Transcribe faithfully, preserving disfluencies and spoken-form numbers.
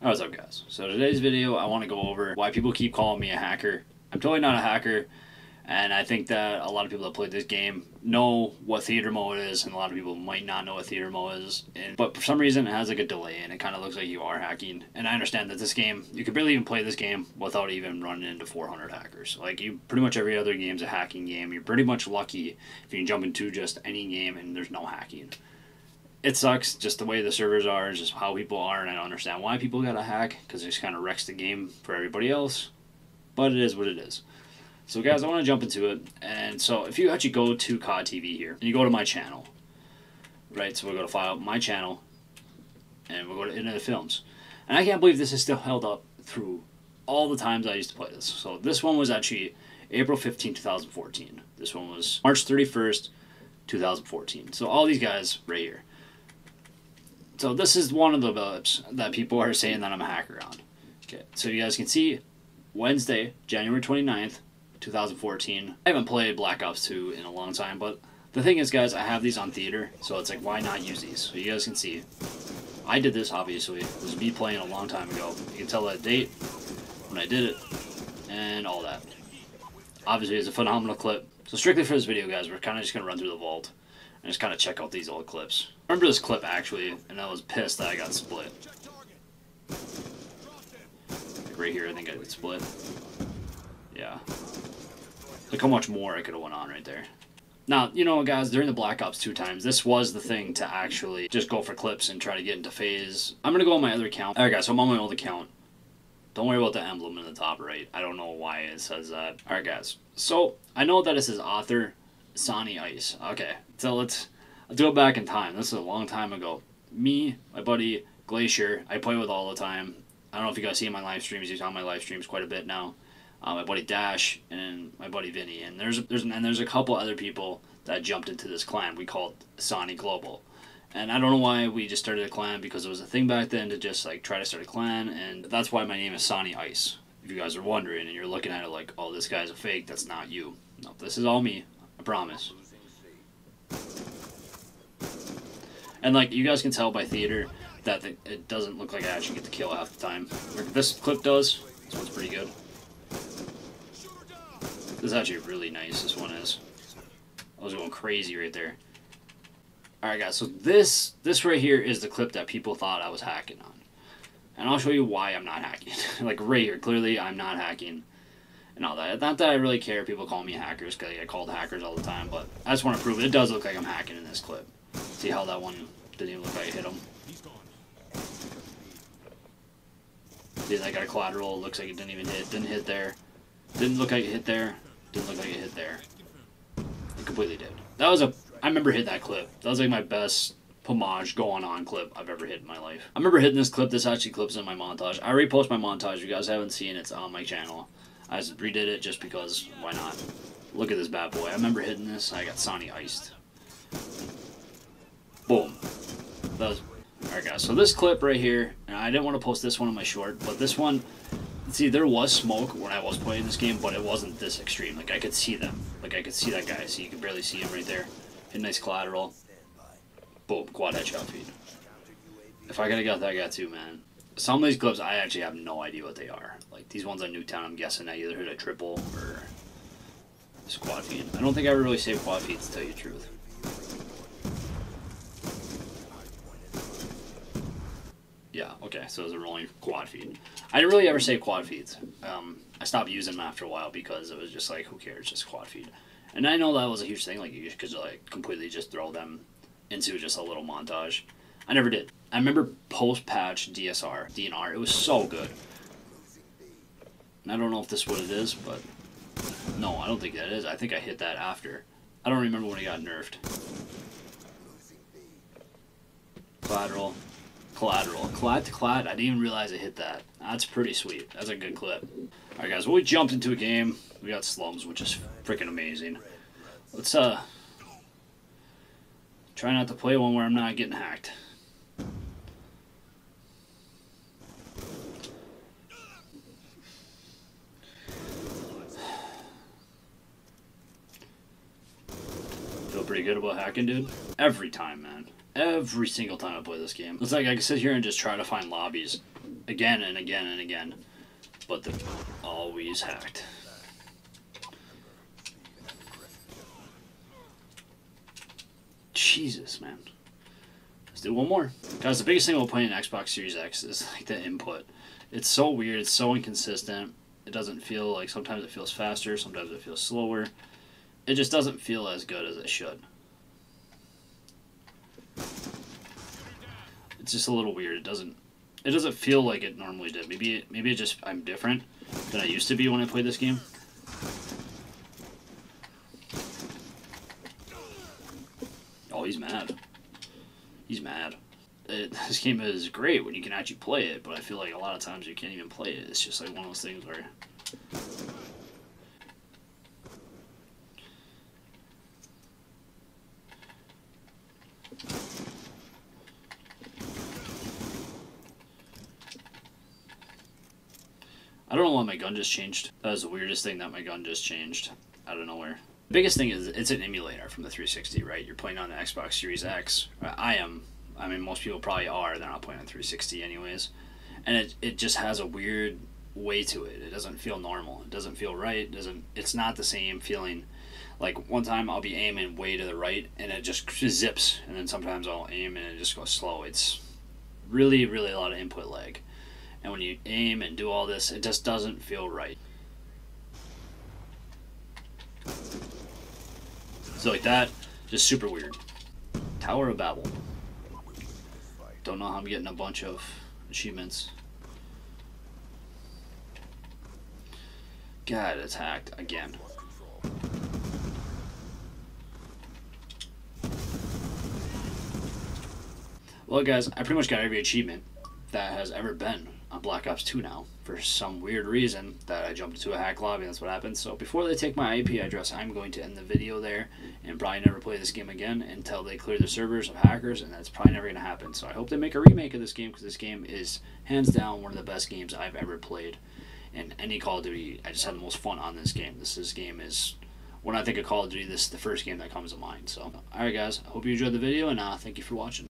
What's up, guys? So today's video, I want to go over why people keep calling me a hacker. I'm totally not a hacker, and I think that a lot of people that play this game know what theater mode is, and a lot of people might not know what theater mode is. And, but for some reason, it has like a delay, and it kind of looks like you are hacking. And I understand that this game, you could barely even play this game without even running into four hundred hackers. Like, you pretty much every other game's a hacking game. You're pretty much lucky if you can jump into just any game and there's no hacking. It sucks, just the way the servers are, just how people are, and I don't understand why people gotta hack, because it just kind of wrecks the game for everybody else, but it is what it is. So guys, I want to jump into it, and so if you actually go to C O D T V here, and you go to my channel, right, so we'll go to file, my channel, and we'll go to Internet Films, and I can't believe this is still held up through all the times I used to play this. So this one was actually April fifteenth two thousand fourteen, this one was March thirty-first two thousand fourteen, so all these guys right here. So this is one of the develops that people are saying that I'm a hacker on. Okay, so you guys can see Wednesday, January twenty-ninth two thousand fourteen. I haven't played Black Ops two in a long time, but the thing is, guys, I have these on theater, so it's like, why not use these? So you guys can see, I did this, obviously. It was me playing a long time ago. You can tell that date, when I did it, and all that. Obviously, it's a phenomenal clip. So strictly for this video, guys, we're kind of just going to run through the vault and just kind of check out these old clips. I remember this clip, actually, and I was pissed that I got split. Like right here, I think I got split. Yeah. Look how much more I could have went on right there. Now, you know, guys, during the Black Ops two times, this was the thing to actually just go for clips and try to get into phase. I'm going to go on my other account. All right, guys, so I'm on my old account. Don't worry about the emblem in the top right. I don't know why it says that. All right, guys. So I know that it says author Sonny Ice. Okay, so let's... Let's go back in time. This is a long time ago. Me, my buddy, Glacier, I play with all the time. I don't know if you guys see my live streams. He's on my live streams quite a bit now. Uh, my buddy Dash and my buddy Vinny. And there's there's and there's a couple other people that jumped into this clan we called Sonny Global. And I don't know why we just started a clan, because it was a thing back then to just like try to start a clan. And that's why my name is Sonny Ice. If you guys are wondering and you're looking at it like, oh, this guy's a fake, that's not you. No, this is all me. I promise. And, like, you guys can tell by theater that the, it doesn't look like I actually get the kill half the time. Like this clip does. This one's pretty good. This is actually really nice, this one is. I was going crazy right there. Alright, guys, so this, this right here is the clip that people thought I was hacking on. And I'll show you why I'm not hacking. Like, right here, clearly I'm not hacking and all that. Not that I really care if people call me hackers, because I get called hackers all the time, but I just want to prove it. It does look like I'm hacking in this clip. See how that one didn't even look like I hit him. See, I got a collateral. Looks like it didn't even hit. Didn't hit there. Didn't look like it hit there. Didn't look like it hit there. It completely did. That was a... I remember hitting that clip. That was like my best homage going on clip I've ever hit in my life. I remember hitting this clip. This actually clips in my montage. I repost my montage. If you guys haven't seen it, it's on my channel. I just redid it just because why not? Look at this bad boy. I remember hitting this. I got Sonny iced. Boom. That was... Alright, guys, so this clip right here, and I didn't want to post this one on my short, but this one, see, there was smoke when I was playing this game, but it wasn't this extreme. Like, I could see them. Like, I could see that guy. So you can barely see him right there. Hit a nice collateral. Boom. Quad headshot feed. If I could have got that guy too, man. Some of these clips, I actually have no idea what they are. Like, these ones on Newtown, I'm guessing I either hit a triple or this quad feed. I don't think I ever really saved quad feeds, to tell you the truth. Yeah, okay, so it was a rolling quad feed. I didn't really ever say quad feeds. Um, I stopped using them after a while because it was just like, who cares, just quad feed. And I know that was a huge thing, like you could like completely just throw them into just a little montage. I never did. I remember post-patch D S R, D N R, it was so good. And I don't know if this is what it is, but no, I don't think that is. I think I hit that after. I don't remember when it got nerfed. Collateral. Collateral. Collide to collide. I didn't even realize I hit that. That's pretty sweet. That's a good clip. Alright, guys. Well, we jumped into a game. We got slums, which is freaking amazing. Let's, uh... try not to play one where I'm not getting hacked. Feel pretty good about hacking, dude. Every time, man. Every single time I play this game. It's like I can sit here and just try to find lobbies again and again and again, but they're always hacked. Jesus, man. Let's do one more. Guys, the biggest thing we'll play in Xbox Series X is like the input. It's so weird. It's so inconsistent. It doesn't feel like, sometimes it feels faster, sometimes it feels slower. It just doesn't feel as good as it should. It's just a little weird. It doesn't it doesn't feel like it normally did. Maybe it, maybe it just I'm different than I used to be when I played this game. Oh, he's mad. He's mad. It, this game is great when you can actually play it, but I feel like a lot of times you can't even play it. It's just like one of those things where I don't know why my gun just changed. That was the weirdest thing, that my gun just changed out of nowhere. The biggest thing is it's an emulator from the three sixty, right? You're playing on the Xbox Series X. I am. I mean, most people probably are. They're not playing on three sixty anyways. And it, it just has a weird way to it. It doesn't feel normal. It doesn't feel right. It doesn't, it's not the same feeling. Like, one time I'll be aiming way to the right, and it just zips. And then sometimes I'll aim, and it just goes slow. It's really, really a lot of input lag. And when you aim and do all this, it just doesn't feel right. So like that, just super weird. Tower of Babel. Don't know how I'm getting a bunch of achievements. God, it's hacked again. Well guys, I pretty much got every achievement that has ever been on Black Ops two now. For some weird reason that I jumped into a hack lobby, that's what happened. So before they take my I P address, I'm going to end the video there and probably never play this game again until they clear the servers of hackers, and that's probably never going to happen. So I hope they make a remake of this game, because this game is hands down one of the best games I've ever played in any Call of Duty. I just had the most fun on this game. This, this game is, when I think of Call of Duty, this is the first game that comes to mind. So alright guys, I hope you enjoyed the video, and uh, thank you for watching.